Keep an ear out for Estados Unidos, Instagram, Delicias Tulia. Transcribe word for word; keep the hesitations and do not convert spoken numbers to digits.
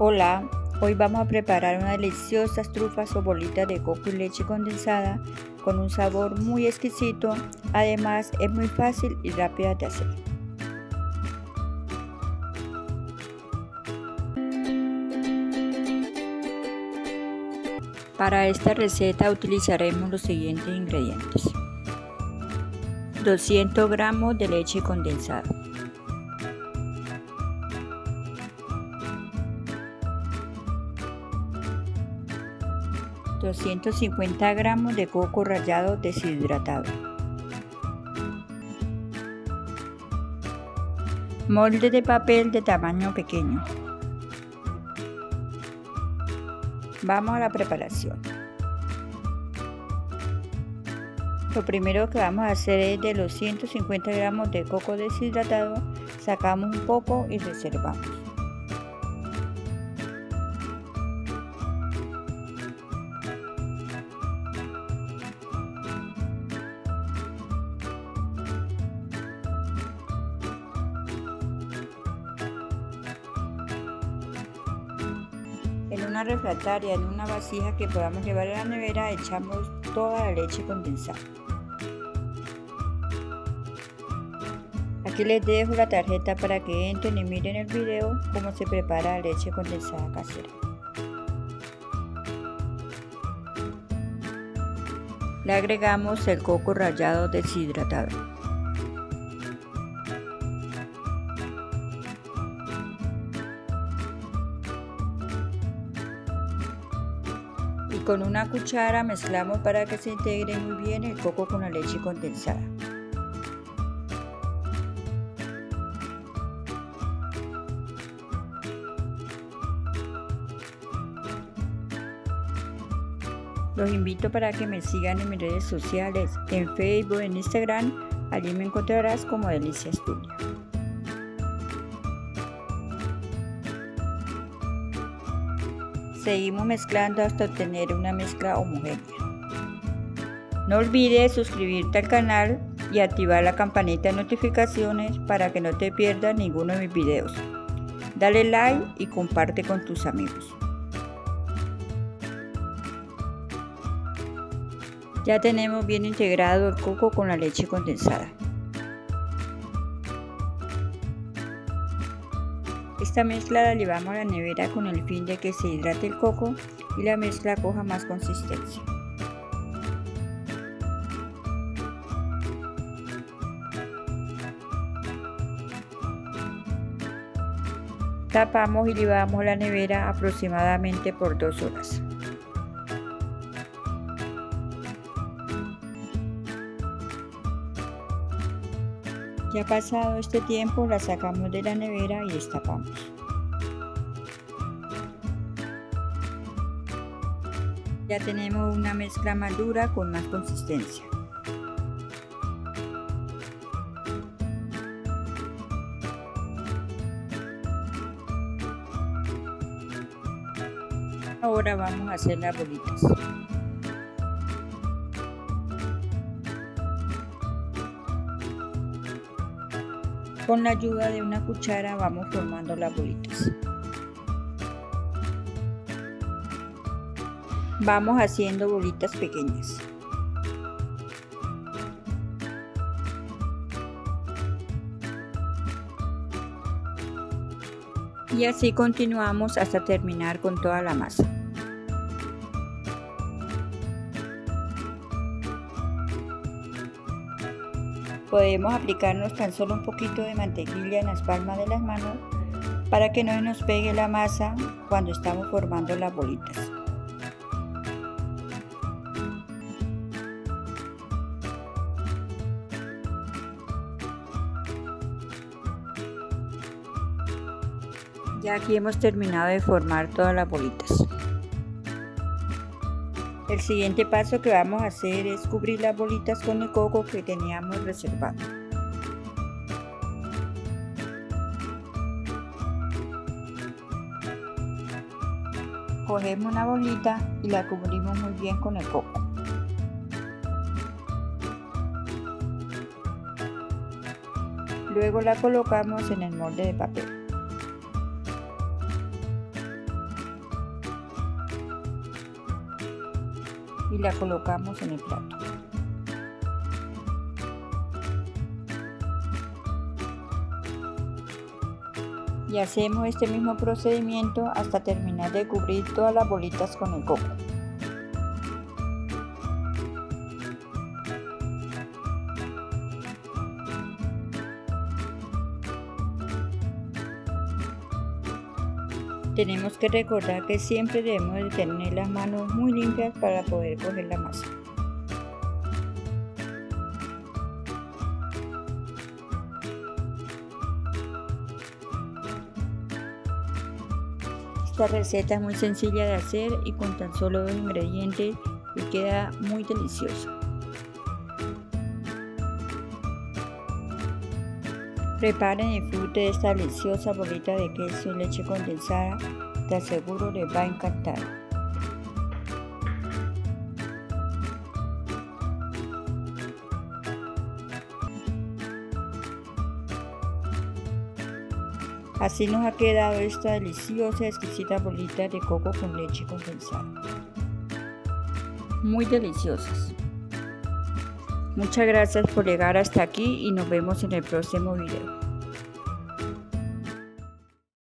Hola, hoy vamos a preparar unas deliciosas trufas o bolitas de coco y leche condensada con un sabor muy exquisito, además es muy fácil y rápida de hacer. Para esta receta utilizaremos los siguientes ingredientes: doscientos gramos de leche condensada, doscientos cincuenta gramos de coco rallado deshidratado, molde de papel de tamaño pequeño. Vamos a la preparación. Lo primero que vamos a hacer es, de los ciento cincuenta gramos de coco deshidratado, sacamos un poco y reservamos. En una refractaria, en una vasija que podamos llevar a la nevera, echamos toda la leche condensada. Aquí les dejo la tarjeta para que entren y miren el video cómo se prepara la leche condensada casera. Le agregamos el coco rallado deshidratado. Y con una cuchara mezclamos para que se integre muy bien el coco con la leche condensada. Los invito para que me sigan en mis redes sociales, en Facebook, en Instagram. Allí me encontrarás como Delicias Tulia. Seguimos mezclando hasta obtener una mezcla homogénea. No olvides suscribirte al canal y activar la campanita de notificaciones para que no te pierdas ninguno de mis videos. Dale like y comparte con tus amigos. Ya tenemos bien integrado el coco con la leche condensada. Esta mezcla la llevamos a la nevera con el fin de que se hidrate el coco y la mezcla coja más consistencia. Tapamos y llevamos a la nevera aproximadamente por dos horas. Ya pasado este tiempo, la sacamos de la nevera y destapamos. Ya tenemos una mezcla más dura con más consistencia. Ahora vamos a hacer las bolitas. Con la ayuda de una cuchara vamos formando las bolitas. Vamos haciendo bolitas pequeñas. Y así continuamos hasta terminar con toda la masa. Podemos aplicarnos tan solo un poquito de mantequilla en las palmas de las manos para que no nos pegue la masa cuando estamos formando las bolitas. Ya aquí hemos terminado de formar todas las bolitas. El siguiente paso que vamos a hacer es cubrir las bolitas con el coco que teníamos reservado. Cogemos una bolita y la cubrimos muy bien con el coco. Luego la colocamos en el molde de papel. y la colocamos en el plato. Y hacemos este mismo procedimiento hasta terminar de cubrir todas las bolitas con el coco. Tenemos que recordar que siempre debemos de tener las manos muy limpias para poder coger la masa. Esta receta es muy sencilla de hacer y con tan solo dos ingredientes y queda muy deliciosa. Preparen y disfruten esta deliciosa bolita de queso y leche condensada, te aseguro les va a encantar. Así nos ha quedado esta deliciosa, exquisita bolita de coco con leche condensada. Muy deliciosas. Muchas gracias por llegar hasta aquí y nos vemos en el próximo video.